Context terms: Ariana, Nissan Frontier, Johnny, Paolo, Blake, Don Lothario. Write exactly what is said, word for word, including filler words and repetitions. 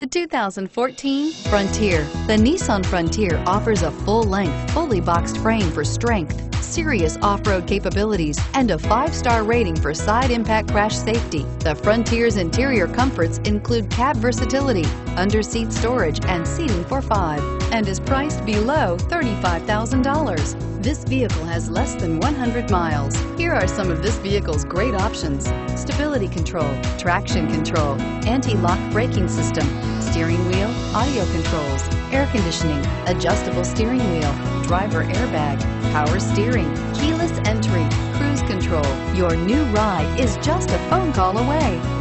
The two thousand fourteen Frontier. The Nissan Frontier offers a full-length, fully boxed frame for strength, serious off-road capabilities, and a five-star rating for side impact crash safety. The Frontier's interior comforts include cab versatility, under-seat storage, and seating for five, and is priced below thirty-five thousand dollars. This vehicle has less than one hundred miles. Here are some of this vehicle's great options: stability control, traction control, anti-lock braking system, steering wheel audio controls, air conditioning, adjustable steering wheel, driver airbag, power steering, keyless entry, cruise control. Your new ride is just a phone call away.